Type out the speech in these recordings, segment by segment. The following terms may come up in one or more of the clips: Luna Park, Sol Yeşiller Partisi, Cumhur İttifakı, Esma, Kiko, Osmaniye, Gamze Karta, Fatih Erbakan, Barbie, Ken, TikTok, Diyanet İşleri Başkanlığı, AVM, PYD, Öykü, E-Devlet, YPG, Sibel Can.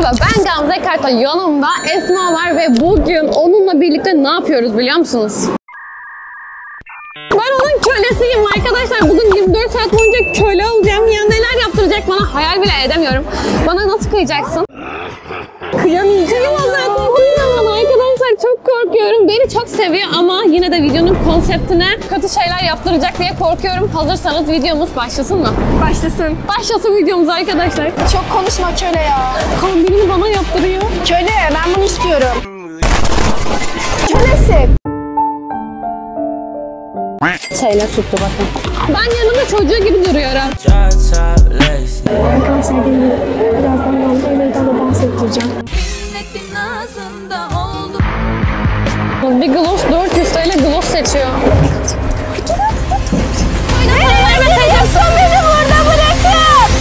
Merhaba, ben Gamze Karta, yanımda Esma var ve bugün onunla birlikte ne yapıyoruz biliyor musunuz? Ben onun kölesiyim arkadaşlar. Bugün 24 saat boyunca köle olacağım. Ya neler yaptıracak bana hayal bile edemiyorum. Bana nasıl kıyacaksın? Kıyamaz zaten. Arkadaşlar çok korkuyorum. Beni çok seviyor ama yine de videonun konseptine kötü şeyler yaptıracak diye korkuyorum. Hazırsanız videomuz başlasın mı? Başlasın. Başlasın videomuz arkadaşlar. Çok konuşma köle ya. Kombinini bana yaptırıyor. Köle, ben bunu istiyorum. Kölesin. Şeyler tuttu bakın. Ben yanımda çocuğu gibi duruyorum. Arkadaşlar gelin. Birazdan yanımda meydanda dans ettireceğim. Bir gloss 400 TL gloss seçiyor. Beni burada bırakın.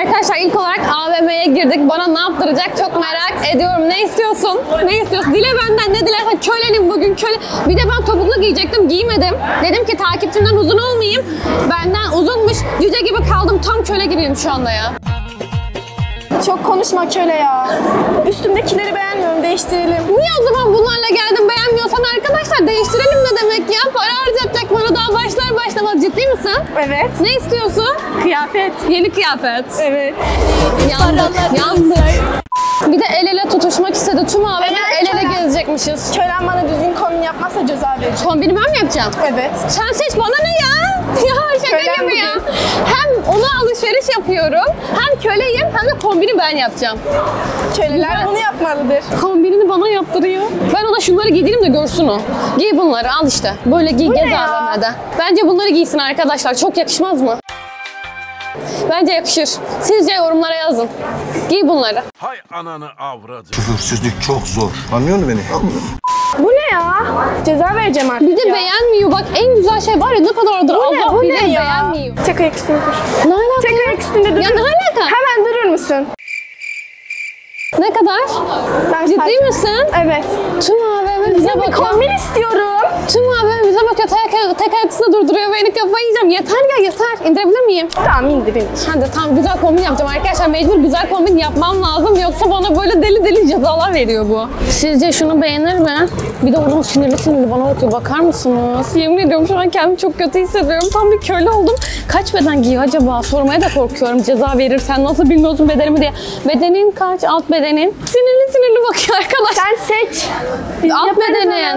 Arkadaşlar ilk olarak AVM'ye girdik. Bana ne yaptıracak çok merak ediyorum. Ne istiyorsun? Ne istiyorsun? Dile benden ne dilersen. Kölenim bugün, köle. Bir de ben topuklu giyecektim, giymedim. Dedim ki takipçimden uzun olmayayım. Benden uzunmuş. Cüce gibi kaldım. Tam köle gibiyim şu anda ya. Çok konuşma köle ya. Üstümdekileri beğenmiyorum, değiştirelim. Niye o zaman bunlarla geldim? Beğenmiyorsan arkadaşlar değiştirelim ne demek ya? Para harcayacak bana daha başlar başlamaz. Ciddi misin? Evet. Ne istiyorsun? Kıyafet. Yeni kıyafet. Evet. Yandık, yandık. Bir de el ele tutuşmak istedi. Tüm abiler el ele gezecekmişiz. Kölen bana düzgün kombin yapmazsa ceza verecek. Kombini ben mi yapacağım? Evet. Sen seç, bana ne ya? Ya şaka gibi ya. Hem ona alışveriş yapıyorum, hem köleyim, hem de kombini ben yapacağım. Köleler bunu yapmalıdır. Kombinini bana yaptırıyor. Ben ona şunları giydireyim de görsün o. Giy bunları, al işte. Böyle giy, gez AVM'de. Bence bunları giysin arkadaşlar. Çok yakışmaz mı? Bence yakışır. Sizce yorumlara yazın. Giy bunları. Hay ananı avradı. Küfürsüzlük çok zor. Anlıyor musun beni? Bu ne ya? Ceza vereceğim artık. Bir de ya. Beğenmiyor. Bak en güzel şey var ya, ne kadar adır. Allah, bir de beğenmiyor. Tek ayak üstünde dur. Ne alaka? Tek ayak üstünde durur. Ya ne alaka? Hemen durur musun? Ne kadar? Ben ciddi misin? Evet. Tüm AVM bize bakıyor. Bir kombin istiyorum. Tüm AVM bize bakıyor. Tek ayak üstünde durduruyor. Beni kafayı yiyeceğim. Yeter ya, yeter. İndirebilir miyim? Tamam, indir. Hadi tamam, güzel kombin yapacağım arkadaşlar. Mecbur güzel kombin yapmam lazım. Yoksa bana böyle deli deli cezalar veriyor bu. Sizce şunu beğenir mi? Bir de oradan sinirli sinirli bana bakıyor. Bakar mısınız? Yemin ediyorum şu an kendimi çok kötü hissediyorum. Tam bir köle oldum. Kaç beden giyiyor acaba? Sormaya da korkuyorum. Ceza verirsen nasıl bilmiyorsun bedenimi diye. Bedenin kaç? Alt beden. Sinirli sinirli bakıyor arkadaş. Sen seç.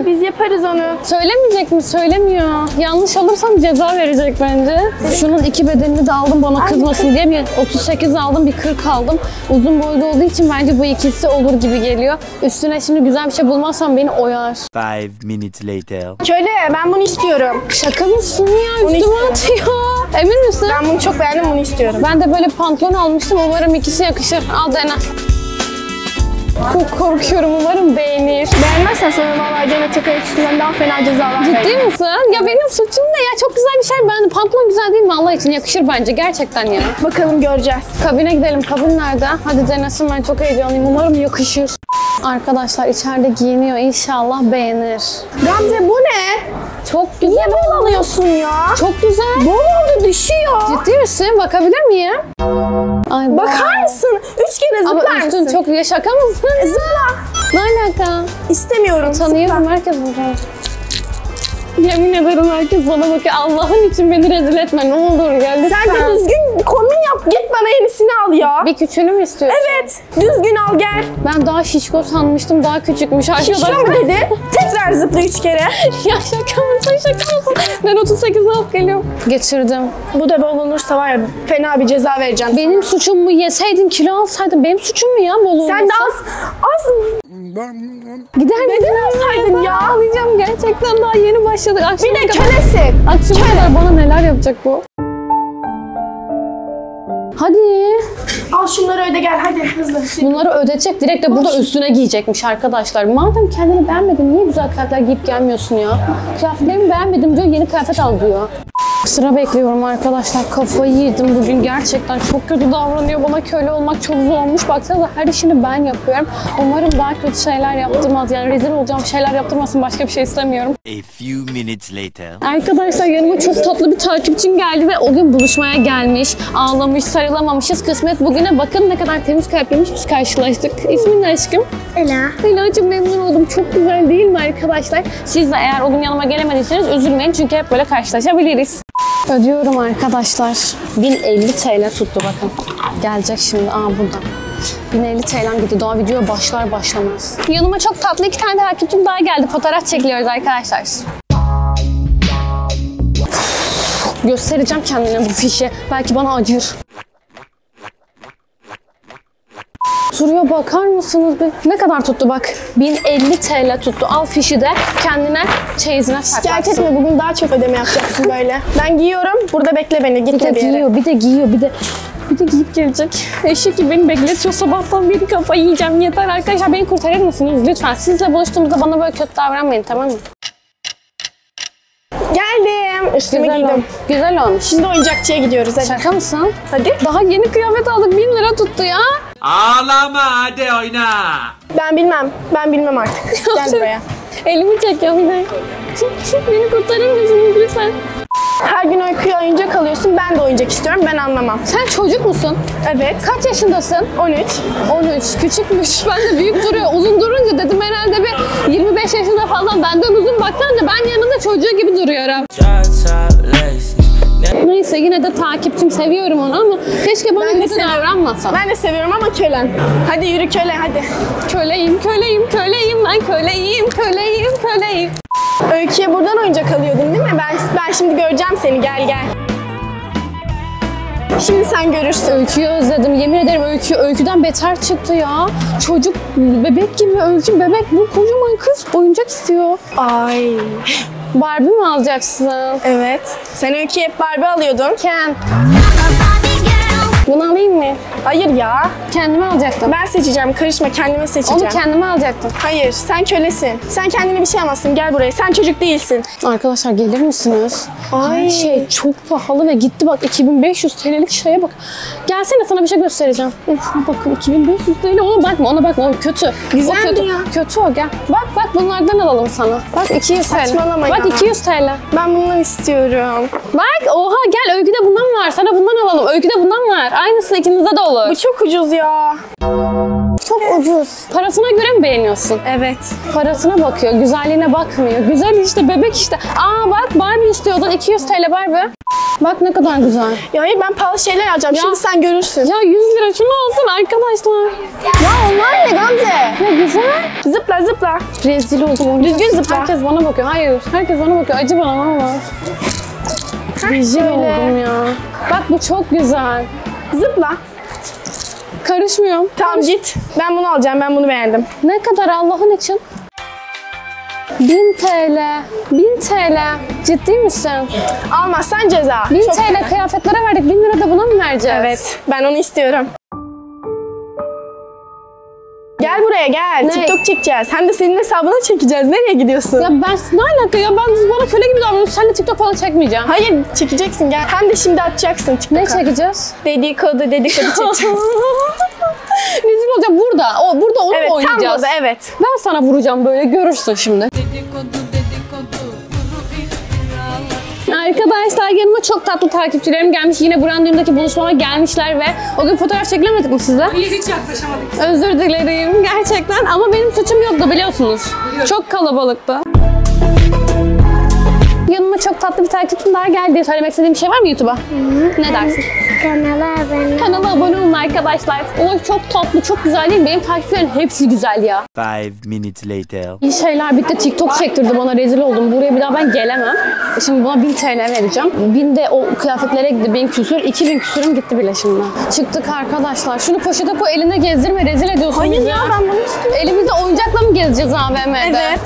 Biz yaparız onu. Söylemeyecek mi? Söylemiyor. Yanlış alırsam ceza verecek bence. Şunun iki bedenini de aldım bana kızmasın diye. Bir 38 aldım, bir 40 aldım. Uzun boylu olduğu için bence bu ikisi olur gibi geliyor. Üstüne şimdi güzel bir şey bulmazsam beni oyar. 5 minutes later. Köle, ben bunu istiyorum. Şaka mısın ya? Üstüme atıyor. Emin misin? Ben bunu çok beğendim, bunu istiyorum. Ben de böyle pantolon almıştım. Umarım ikisi yakışır. Al dene. Çok korkuyorum, umarım beğenir. Beğenmezsen sana vallahi gene tek ayak üstünden daha fena cezalar. Ciddi misin? Ya benim suçum ne ya? Çok güzel bir şey. Ben de pantolon güzel değil mi? Allah için yakışır bence. Gerçekten ya. Bakalım, göreceğiz. Kabine gidelim. Kabin nerede? Hadi denesin, ben çok heyecanlıyım. Umarım yakışır. Arkadaşlar içeride giyiniyor. İnşallah beğenir. Gamze bu ne? Çok güzel. Niye bol alıyorsun ya? Çok güzel. Bol oldu, düşüyor. Ciddi misin? Bakabilir miyim? Ay, bakar mısın? 3 kere zıplar mısın? Ama üstün çok ya, şaka mısın? Zıpla. Ne alaka? İstemiyorum. Utanıyorum, herkes bakar. Yemin ederim herkes bana bakıyor. Allah'ın için beni rezil etme, ne olur gel lütfen. Sen de düzgün kombin yap, git bana yenisini al ya. Bir küçüğünü mü istiyorsun? Evet, düzgün al gel. Ben daha şişko sanmıştım, daha küçükmüş. Şişko mu dedi? Tekrar zıpla 3 kere. Ya şaka mısın, şaka mısın? Ben 38 alt geliyorum. Geçirdim. Bu da bol olursa var ya, fena bir ceza vereceğim. Benim suçum mu? Yeseydin, kilo alsaydın. Benim suçum mu ya bol olursa? Sen de az mı? Gider misin? Alsaydın ya. Alacağım gerçekten, daha yeni başladık. Akşama bir de kölesin. Akşama kadar bana neler yapacak bu? Hadi. Al şunları öde gel, hadi hızlı. Bunları ödetecek, direkt de burada üstüne giyecekmiş arkadaşlar. Madem kendini beğenmedin, niye güzel kıyafetler giyip gelmiyorsun ya? Kıyafetlerimi beğenmedim diyor, yeni kıyafet al diyor. sıra bekliyorum arkadaşlar. Kafayı yedim bugün. Gerçekten çok kötü davranıyor. Bana köle olmak çok zormuş. Baksanıza her işini ben yapıyorum. Umarım daha kötü şeyler yaptırmaz. Yani rezil olacağım şeyler yaptırmasın. Başka bir şey istemiyorum. A few minutes later. Arkadaşlar yanıma çok tatlı bir takipçim geldi ve o gün buluşmaya gelmiş. Ağlamış, sarılamamışız. Kısmet bugüne. Bakın ne kadar temiz kalpliymiş. Biz karşılaştık. İsmin ne aşkım? Ela. Ela'cığım memnun oldum. Çok güzel değil mi arkadaşlar? Siz de eğer o gün yanıma gelemediyseniz üzülmeyin. Çünkü hep böyle karşılaşabiliriz. Ödüyorum arkadaşlar. 1050 TL tuttu bakın. Gelecek şimdi. Aa burada. 1050 TL'm gitti. Daha video başlar başlamaz. Yanıma çok tatlı iki tane takipçim daha geldi. Fotoğraf çekiliyoruz arkadaşlar. Göstereceğim kendine bu fişe. Belki bana acır. Soruya bakar mısınız? Ne kadar tuttu bak. 1050 TL tuttu. Al fişi de kendine çeyizine saklarsın. Şikayet etme, bugün daha çok ödeme yapacaksın böyle. Ben giyiyorum. Burada bekle beni. Gitme bir yere. Bir de giyip gelecek. Eşek gibi beni bekletiyor. Sabahtan beri kafayı yiyeceğim. Yeter arkadaşlar. Beni kurtarır mısınız? Lütfen. Sizle buluştuğumuzda bana böyle kötü davranmayın, tamam mı? Geldim. Üstüme güzel giydim. Güzel olmuş. Şimdi oyuncakçıya gidiyoruz. Hadi. Şaka mısın? Hadi. Daha yeni kıyafet aldık. 1000 lira tuttu ya. Ağlama hadi oyna. Ben bilmem artık. Gel buraya. Elimi çekiyorum ben. Beni kurtarır mısınız lütfen? Her gün Öykü'ye oyuncak alıyorsun. Ben de oyuncak istiyorum. Ben anlamam. Sen çocuk musun? Evet. Kaç yaşındasın? 13. 13. Küçükmüş. Ben de büyük duruyor. Uzun durunca dedim herhalde bir 25 yaşında falan. Benden uzun baksanıza. Ben yanında çocuğu gibi duruyorum. Neyse yine de takipçim, seviyorum onu ama keşke bana kötü davranmasa. Ben de seviyorum ama kölem. Hadi yürü köle hadi. Köleyim ben köleyim. Öykü'ye buradan oyuncak alıyordun değil mi? Ben şimdi göreceğim seni, gel. Şimdi sen görürsün. Öykü'yü özledim. Yemin ederim Öykü'den beter çıktı ya. Çocuk bebek gibi, Öykü bebek, bu kocaman kız oyuncak istiyor. Ay. Barbie mi alacaksın? Evet. Sen Öykü'ye hep Barbie alıyordun. Ken. Bunu alayım mı? Hayır ya. Kendime alacaktım. Ben seçeceğim. Karışma, kendime seçeceğim. Onu kendime alacaktım. Hayır, sen kölesin. Sen kendine bir şey alamazsın. Gel buraya. Sen çocuk değilsin. Arkadaşlar gelir misiniz? Ay. Her şey çok pahalı ve gitti bak. 2500 TL'lik şeye bak. Gelsene sana bir şey göstereceğim. Şuna bakın 2500 TL. Ona bakma. O kötü. Güzeldi ya. Kötü o gel. Bak bunlardan alalım sana. Bak 200 TL. Saçmalama ya. Bak 200 TL. Ben bundan istiyorum. Bak oha gel Öykü'de bundan var. Sana bundan alalım. Öykü'de bundan var. Aynısını ikinize de olur. Bu çok ucuz ya. Çok ucuz. Parasına göre mi beğeniyorsun? Evet. Parasına bakıyor, güzelliğine bakmıyor. Güzel işte, bebek işte. Aa bak Barbie istiyordun, 200 TL Barbie. Bak ne kadar güzel. Yani ben pahalı şeyler alacağım, ya, şimdi sen görürsün. Ya 100 lira şunu alsın arkadaşlar. Ya onlar ne Gamze? Ne güzel. Zıpla. Rezil oldum. Düzgün zıpla. Herkes bana bakıyor, hayır. Herkes bana bakıyor, acı bana ama. Rezil oldum ya. Bak bu çok güzel. Zıpla. Karışmıyorum. Tamam git. Ben bunu alacağım. Ben bunu beğendim. Ne kadar Allah'ın için? 1000 TL. 1000 TL. Ciddi misin? Almazsan ceza. 1000 Çok TL güzel. Kıyafetlere verdik. 1000 lira da buna mı vereceğiz? Evet. Ben onu istiyorum. Gel buraya gel. Ne? TikTok çekeceğiz. Hem de senin hesabına çekeceğiz. Nereye gidiyorsun? Ya ben ne alaka ya? Ben bana köle gibi davranıyorsun. Sen de TikTok falan çekmeyeceğim. Hayır çekeceksin gel. Hem de şimdi atacaksın TikTok'a. Ne çekeceğiz? Dedikodu çekeceğiz. Rezil olacağım burada. Burada onu evet, oynayacağız. Tam burada evet. Ben sana vuracağım böyle görürsün şimdi. Arkadaşlar yanıma çok tatlı takipçilerim gelmiş. Yine buranın düğündeki buluşmama gelmişler ve o gün fotoğraf çekilemedik mi size? Hayır hiç yaklaşamadık. Özür dilerim gerçekten ama benim suçum yoktu biliyorsunuz. Biliyorum. Çok kalabalıktı. Yanıma çok tatlı bir takipçim daha geldi. Söylemek istediğim bir şey var mı YouTube'a? Ne dersin? Kanala abone olun arkadaşlar. O çok tatlı, çok güzel değil mi? Benim takipçilerim hepsi güzel ya. 5 minutes later. İyi şeyler bitti. TikTok çektirdi bana, rezil oldum. Buraya bir daha ben gelemem. Şimdi buna 1000 TL vereceğim. 1000 de o kıyafetlere gitti. 1000 küsür, 2000 küsürüm gitti bile şimdi. Çıktık arkadaşlar. Şunu poşete koy, elinde gezdirme, rezil ediyorsun. Hayır bize. Ya ben bunu istiyorum. Elimizde oyuncakla mı gezeceğiz AVM'de? Evet.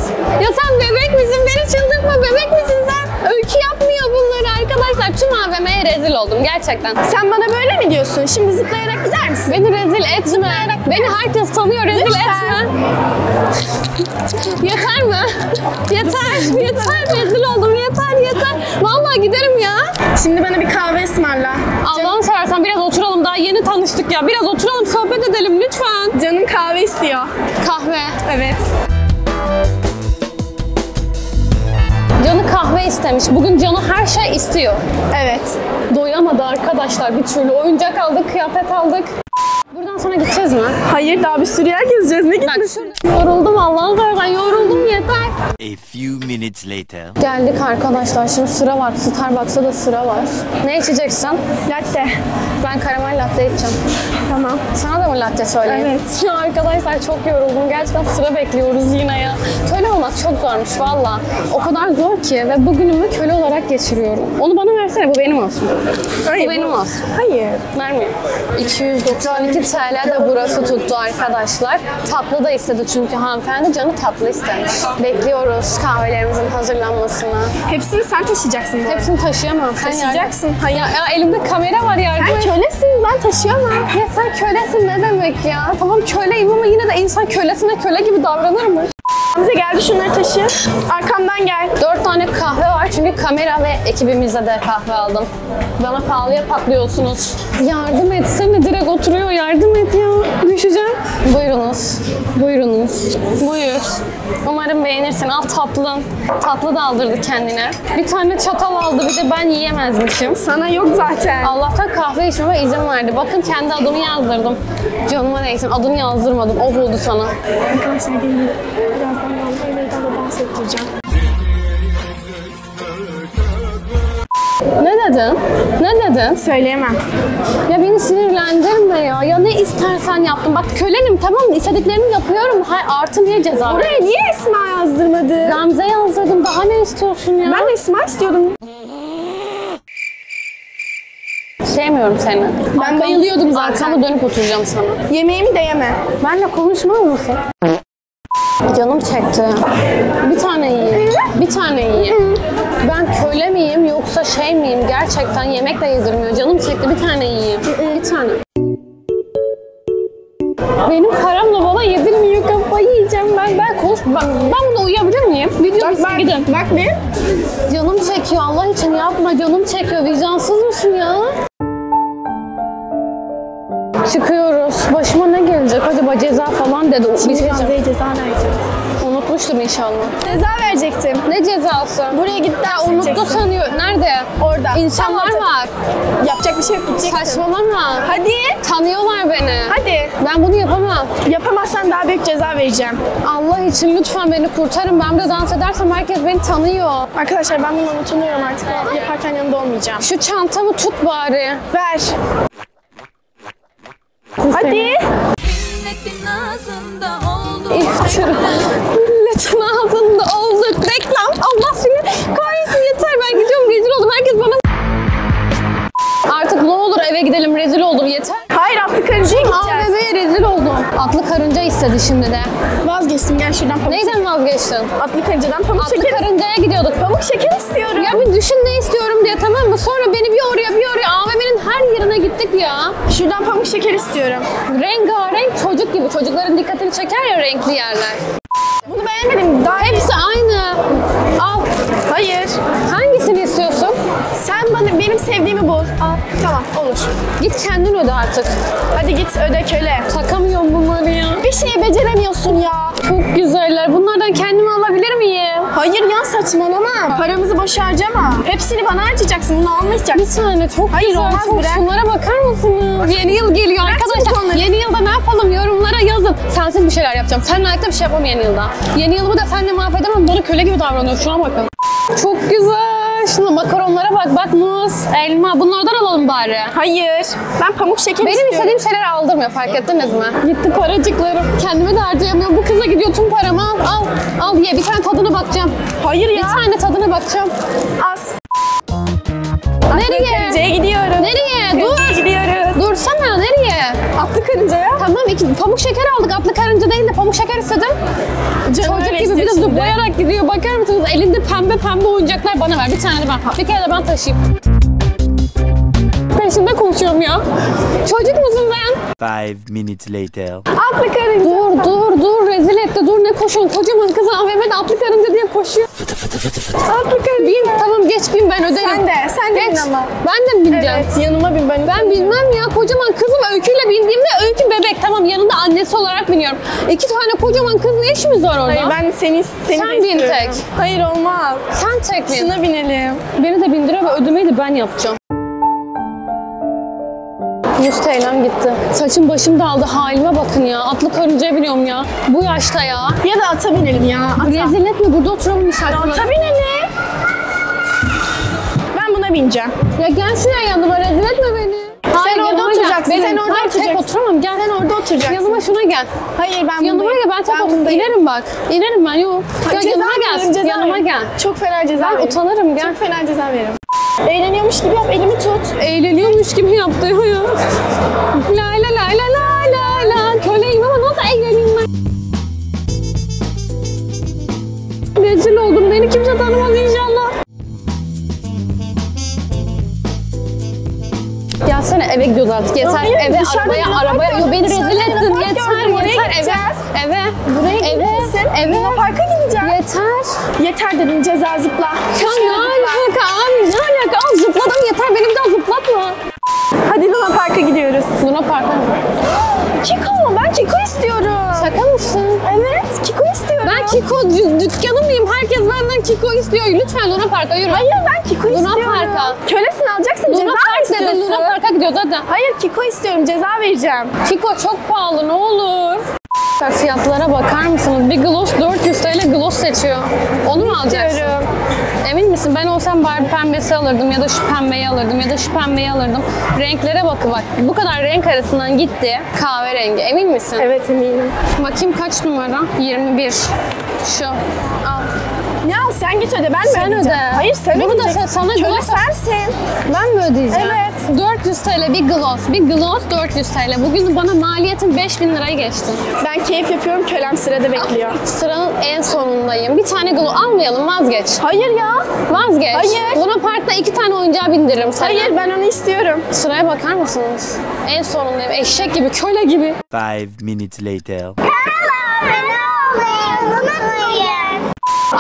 Ya sen bebek misin? Beni çıldırtma, bebek misin sen? Öykü yapmıyor bunları arkadaşlar. Arkadaşlar tüm AVM'ye rezil oldum gerçekten. Sen bana böyle mi diyorsun? Şimdi zıplayarak gider misin? Beni rezil etme. Beni herkes tanıyor, rezil etme. Yeter mi? Yeter, yeter. Rezil oldum, yeter, yeter. Vallahi giderim ya. Şimdi bana bir kahve ısmarla. Allah'ını seversen biraz oturalım. Daha yeni tanıştık ya. Biraz oturalım, sohbet edelim lütfen. Canım kahve istiyor. Kahve. Evet. Canı kahve istemiş. Bugün Canı her şey istiyor. Evet. Doyamadı arkadaşlar bir türlü. Oyuncak aldık, kıyafet aldık. Buradan sonra gideceğiz mi? Hayır, daha bir sürü yer gezeceğiz. Ne gitmesin? Yoruldum Allah'ın zaten. Yoruldum yeter. A few minutes later. Geldik arkadaşlar. Şimdi sıra var. Starbucks'a da sıra var. Ne içeceksin? Latte. Ben karamel latte içeceğim. Tamam. Sana da mı latte söyleyeyim? Evet. Ya arkadaşlar çok yoruldum. Gerçekten sıra bekliyoruz yine ya. Köle olmak çok zormuş valla. O kadar zor ki ve bugünümü köle olarak geçiriyorum. Onu bana versene. Bu benim olsun. Hayır, bu benim olsun. Hayır. Vermiyor. 292 TL de burası tuttu arkadaşlar. Tatlı da istedi çünkü hanımefendi Canı tatlı istemiş. Bekliyoruz kahvelerimizin hazırlanmasını. Hepsini sen taşıyacaksın. Hepsini taşıyamam. Sen taşıyacaksın. Hayır. Ya elimde kamera var ya. Sen kölesin, ben taşıyamam. Ya sen kölesin ne demek ya? Tamam köleyim ama yine de insan kölesine köle gibi davranır mı? Gamze geldi şunları taşı. Arkamdan gel. 4 tane kahve var çünkü kamera ve ekibimizde de kahve aldım. Bana pahalıya patlıyorsunuz. Yardım etsene, direkt oturuyor. Yardım et ya. Düşeceğim. Buyurunuz. Buyurunuz. Buyur. Umarım beğenirsin. Al tatlım. Tatlı da aldırdı kendine. Bir tane çatal aldı. Bir de ben yiyemezmişim. Sana yok zaten. Allah'tan kahve içmeme izin verdi. Bakın kendi adımı yazdırdım. Canıma neyse adını yazdırmadım. Oh oldu sana. Arkadaşlar gelin. Birazdan Gamze'yi meydanda dans ettireceğim. Ne dedin? Ne dedin? Söyleyemem. Ya beni sinirlendirme ya. Ya ne istersen yaptım. Bak kölenim tamam mı? İstediklerimi yapıyorum. Hayır, artı niye ceza? Oraya niye Esma yazdırmadın? Gamze yazdırdım. Daha ne istiyorsun ya? Ben Esma istiyordum. Sevmiyorum seni. Ben bayılıyordum zaten. Arkana dönüp oturacağım sana. Yemeğimi de yeme. Benle konuşmaz mısın? Canım çekti. Bir tane yiyeyim. Bir tane yiyeyim. Ben köle miyim yoksa şey miyim? Gerçekten yemek de yedirmiyor. Canım çekti. Bir tane yiyeyim. Bir tane. Benim paramla bana yedirmiyor. Kafayı yiyeceğim ben. Ben burada uyuyabilir miyim? Bak gidin. Bak bir. Canım çekiyor. Allah için yapma. Canım çekiyor. Vicdansız mısın ya? Çıkıyoruz. Başıma ne gelecek? Acaba ceza falan dedi. Şimdi Gamze'ye ceza verecek. Unutmuştum inşallah. Ceza verecektim. Ne cezası? Buraya gitti. Unuttu sanıyor. Nerede? Orada. İnsanlar var. Yapacak bir şey yok. Gideceksin. Saçmalama. Hadi. Tanıyorlar beni. Hadi. Ben bunu yapamam. Yapamazsan daha büyük ceza vereceğim. Allah için lütfen beni kurtarın. Ben de dans edersem herkes beni tanıyor. Arkadaşlar ben bunu unutuyorum artık. Evet. Yaparken yanında olmayacağım. Şu çantamı tut bari. Ver. Hadi. Milletin ağzında oldu. İftira. Milletin ağzında oldu. Reklam. Allah seni kahretsin yeter. Ben gidiyorum. Rezil oldum. Herkes bana... Artık ne olur eve gidelim. Rezil oldum. Yeter. Hayır atlı karıncaya gideceğiz. AVM'ye rezil oldum. Atlı karınca istedi şimdi de. Vazgeçtim. Gel şuradan pamuk. Neyden vazgeçtin? Atlı karıncadan pamuk şeker. Atlı karıncaya gidiyorduk. Pamuk şeker istiyorum. Ya bir düşün ne istiyorum diye tamam mı? Sonra beni bir oraya bir oraya AVM'nin her yerine gittik ya. Şuradan pamuk şeker istiyorum. Rengarenk çocuk gibi. Çocukların dikkatini çeker ya renkli yerler. Bunu beğenmedim. Daha hepsi aynı. Al. Hayır. Hangisini istiyorsun? Sen bana benim sevdiğimi bul. Al. Tamam olur. Git kendin öde artık. Hadi git öde köle. Takamıyorum bunları ya. Bir şey beceremiyorsun ya. Çok güzeller. Bunlardan kendimi alabilir miyim? Hayır ya saçmalama. Paramızı boş harcama. Hepsini bana harcayacaksın. Bunu almayacaksın. Bir tane çok hayır, güzel. Olmaz çok. Şunlara bakar mısınız? Bak. Yeni yıl geliyor bırak arkadaşlar. Yeni yılda ne yapalım? Yorumlara yazın. Sensiz bir şeyler yapacağım. Seninle ayakta bir şey yapamam yeni yılda. Yeni yılımı da seninle mahvedemem. Bana köle gibi davranıyor. Şuna bakın. Çok güzel. Şimdi makaronlara bak. Bak muz, elma. Bunlardan alalım bari. Hayır. Ben pamuk şeker benim istiyorum. Benim istediğim şeyler aldırmıyor. Fark ettiniz mi? Gitti paracıklarım. Kendimi de harcayamıyorum. Bu kıza gidiyor tüm paramı. Al, al, al ye. Bir tane tadına bakacağım. Hayır ya. Bir tane tadına bakacağım. Az. Nereye? Atlı karıncaya gidiyoruz. Nereye? Dur. Gidiyoruz. Dursana. Nereye? Atlı karınca ya. Tamam, pamuk şeker aldık. Atlı karınca değil de pamuk şeker istedim. Çocuk gibi bir de zıplayarak gidiyor. Bakar mısınız? Elinde pembe pembe oyuncaklar, bana ver. Bir tane de ben. Bir kere de ben taşıyayım. Peşinde konuşuyorum ya. Çocuk musun ben? 5 minutes later. Atlı karınca. Dur. Rezil etti. Dur, ne koşuyorsun? Kocaman kızı AVM'de atlı karınca diye koşuyor. Fıtı fıtı fıtı fıtı. Atlı karınca. Bin, tamam geç, bin ben öderim. Sen de geç. Bin ama. Ben de bineceğim. Evet, yanıma bin ben. Ben bilmem ya. Kocaman kızım Öykü'yle bindiğimde Öykü bebek. Tamam, yanında annesi olarak biniyorum. 2 tane kocaman kızın ne işimiz var orada? Hayır, ben seni bin tek. Hayır, olmaz. Sen tek bin. Şuna binelim. Beni de bindiriyor ve ödemeyi de ben yapacağım. 100 TL'm gitti. Saçım başım dağıldı. Halime bakın ya. Atlı karıncaya biniyorum ya. Bu yaşta ya. Ya da ata binelim ya. Ata. Rezil etme. Burada oturalım inşallah. Ata binelim. Ben buna bineceğim. Ya gel şuraya yanıma. Rezil etme beni. Hayır, sen orada oturacaksın. Tek oturamam. Gel. Sen orada oturacaksın. Yanıma şuna gel. Hayır, ben yanıma gel. Ben tek otururum. İnerim bak. İnerim ben. Yok. Ya, yanıma gel. Çok fena ceza veririm. Ben utanırım. Gel. Çok fena ceza veririm. Eğleniyormuş gibi yap, elimi tut. Eğleniyormuş gibi yaptı ya. La la la la la la la. Köleyim ama nasıl eğleneyim ben? Rezil oldum, beni kimse tanımaz inşallah. Ya sen eve gidiyoruz artık, yeter. Yok, eve arabaya. Yo, beni rezil ettin, yeter. Eve. Luna Park'a gideceğiz. Yeter dedim, ceza zıpla. Ne alaka al zıpladım, yeter, beni bir daha zıplatma. Hadi Luna Park'a gidiyoruz. Luna Park'a mı? Kiko, ben Kiko istiyorum. Şaka mısın? Evet, Kiko istiyorum. Ben Kiko dükkanımdayım, herkes benden Kiko istiyor. Lütfen Luna Park'a yürü. Hayır, ben Kiko istiyorum. Luna Park'a. Kölesini alacaksın, ceza mı istiyorsun? Luna Park'a gidiyoruz hadi. Hayır, Kiko istiyorum, ceza vereceğim. Kiko çok pahalı, ne olur. Fiyatlara bakar mısınız? Bir gloss 400 TL gloss seçiyor. Onu mu alacaksın? İstiyorum. Emin misin? Ben olsam Barbie pembesi alırdım ya da şu pembeyi alırdım ya da şu pembeyi alırdım. Renklere bak. Bu kadar renk arasından gitti. Kahverengi. Emin misin? Evet, eminim. Bakayım kaç numara? 21. Şu. Al. Ya sen git öde, ben mi ödeyeceğim? Sen öde. Hayır, sen ödeyeceksin. Bunu da sana göre sensin. Ben mi ödeyeceğim? Evet. 400 TL bir gloss. Bir gloss 400 TL. Bugün bana maliyetin 5000 lirayı geçti. Ben keyif yapıyorum, kölem sırada bekliyor. Sıranın en sonundayım. Bir tane gloss almayalım, vazgeç. Hayır ya. Vazgeç. Hayır. Luna Park'ta 2 tane oyuncağı bindiririm sana. Hayır, ben onu istiyorum. Sıraya bakar mısınız? En sonundayım. Eşek gibi, köle gibi. 5 minutes later.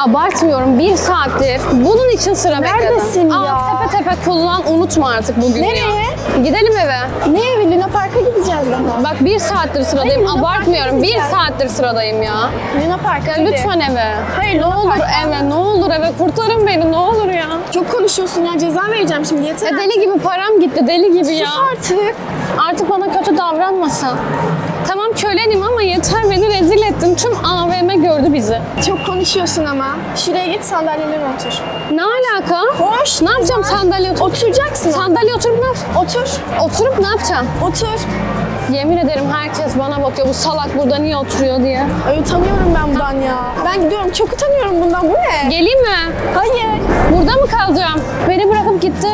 Abartmıyorum, 1 saattir bunun için sıra bekledim. Neredesin ya? Tepe kullan, unutma artık bugün. Nereye? Ya. Gidelim eve. Ne evi? Luna Park'a gideceğiz daha. Bak 1 saattir sıradayım. Hayır, abartmıyorum. 1 saattir sıradayım ya. Luna Park'a lütfen eve. Hayır, ne olur eve kurtarın beni, ne olur ya. Çok konuşuyorsun ya, ceza vereceğim şimdi, yeter. Deli gibi param gitti, deli gibi. Sus ya. Sus artık. Artık bana kötü davranmasın. Tamam, kölenim ama yeter, beni rezil ettin. Tüm AVM gördü bizi. Çok konuşuyorsun ama. Şuraya git, sandalyelere otur. Ne alaka? Hoş. Ne yapacağım sandalye oturup? Oturacaksın. Sandalye oturup ne? Otur. Oturup ne yapacağım? Otur. Yemin ederim herkes bana bakıyor, bu salak burada niye oturuyor diye. Ay, utanıyorum ben bundan ya. Ben gidiyorum, çok utanıyorum bundan. Bu ne? Geleyim mi? Hayır. Burada mı kalacağım? Beni bırakıp gitti.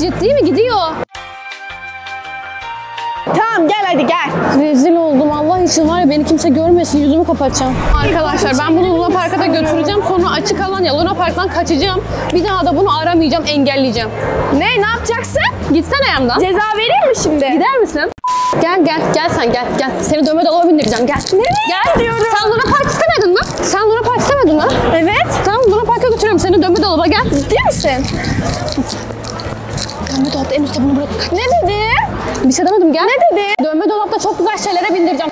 Ciddi mi? Gidiyor. Tamam, gel hadi gel. Rezil oldum, Allah için var ya, beni kimse görmesin, yüzümü kapatacağım. Arkadaşlar, ben bunu Luna Park'a da götüreceğim, sonra açık alan ya, Luna Park'tan kaçacağım. Bir daha da bunu aramayacağım, engelleyeceğim. Ne yapacaksın? Gitsene yandan. Ceza vereyim mi şimdi? Gider misin? Gel sen. Seni dövme dolaba bindireceğim, gel. Nereye gidiyorum? Sen Luna Park istemedin mi? Evet. Tamam, Luna Park'a götürüyorum seni, dövme dolaba gel. Ciddi misin? Dövme dolapta en üstte bunu bırak. Ne dedi? Bir şey demedim, gel. Ne dedi? Dövme dolapta çok güzel şeylere bindireceğim.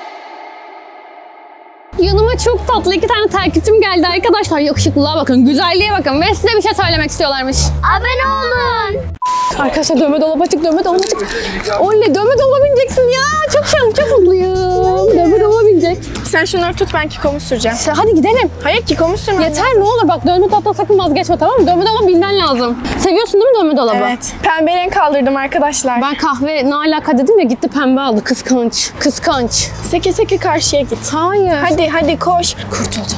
Yanıma çok tatlı 2 tane takipçim geldi arkadaşlar. Yakışıklılığa bakın, güzelliğe bakın ve size bir şey söylemek istiyorlarmış. Abone olun. Arkadaşlar, dövme dolaba çık. Oley, dövme dolaba bineceksin ya. Çok şans, çok mutluyum. Dövme dolaba binecek. Sen şunları tut, ben Kiko'mu süreceğim. İşte, hadi gidelim. Hayır, Kiko'mu sürmem. Yeter, ne olur bak, dövme dolapta sakın vazgeçme, tamam mı? Dövme dolaba binmen lazım. Seviyorsun değil mi dövme dolabı? Evet. Pembe renk kaldırdım arkadaşlar. Ben kahve ne alaka dedim ya, gitti pembe aldı. Kıskanç. Seke karşıya git. Hayır. Hadi koş. Kurtulacaksın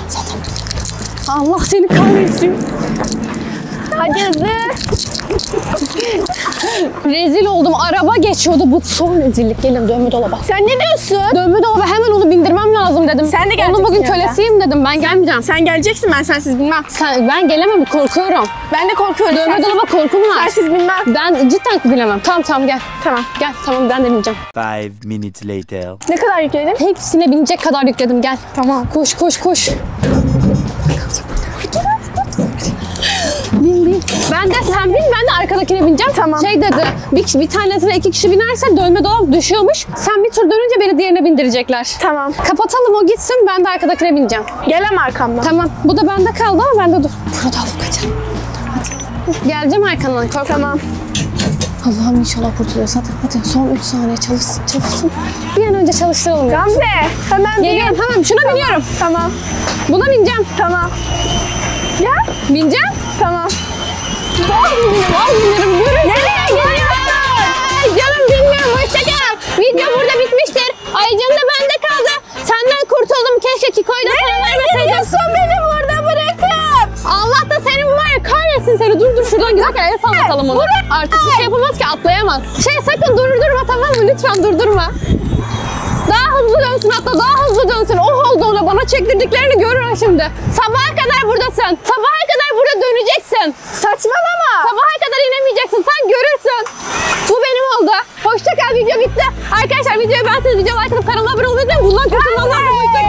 zaten. Allah seni kahretsin. Hadi hızlı. Rezil oldum. Araba geçiyordu. Bu son rezillik. Gelin dönme dolaba. Sen ne diyorsun? Dönme dolaba. Hemen onu bindirmem lazım dedim. Sen de geleceksin. Onun bugün kölesiyim dedim. Ben gelmeyeceğim. Sen geleceksin. Ben sensiz bilmem. Ben gelemem. Korkuyorum. Ben de korkuyorum. Dönme dolaba korkum var. Sensiz bilmem. Ben cidden bilemem. Tamam gel. Tamam. Gel tamam ben de bineceğim. 5 minutes later. Ne kadar yükledin? Hepsine binecek kadar yükledim. Gel. Tamam. Koş koş koş. Bin bin. Ben de sen bin, ben de arkadakine bineceğim. Tamam. Şey dedi, bir tanesine 2 kişi binerse dönme dolap düşüyormuş. Sen bir tur dönünce beni diğerine bindirecekler. Tamam. Kapatalım o gitsin, ben de arkadakine bineceğim. Gelem arkamdan. Tamam. Bu da bende kaldı ama bende dur. Burada avukacağım. Hadi. Geleceğim arkandan. Korkma. Tamam. Allah'ım inşallah kurtuluyorsun. Hadi son 3 saniye çalışsın. Bir an önce çalıştıralım. Gamze hemen biniyorum. Hemen şuna tamam. Biniyorum. Tamam. Buna bineceğim. Tamam. Gel. Bineceğim. Tamam. Bol binerim. Yürü. Nereye gidiyorsun? Canım bilmiyorum. Hoşçakal. Video burada bitmiştir. Ayıcım da bende kaldı. Senden kurtuldum. Keşke Kiko'yu da sana vermeseydim. Nereye gidiyorsun beni burada bırakıp? Allah da senin var ya kahretsin seni. Dur şuradan giderken el sallatalım onu. Artık bir şey yapamaz ki atlayamaz. Sakın durdurma tamam mı? Lütfen durdurma. Daha hızlı dönsün hatta daha hızlı dönsün. Oh oldu ona bana çektirdiklerini görürüm şimdi. Sabaha kadar buradasın. Sabaha kadar burada döneceksin. Saçmalama. Sabaha kadar inemeyeceksin. Sen görürsün. Bu benim oldu. Hoşça kal video bitti. Arkadaşlar videoyu beğendiyseniz videoyu like atıp kanalıma abone olmayı unutmayın. Bundan kurtulmazlar. Hoşça kal.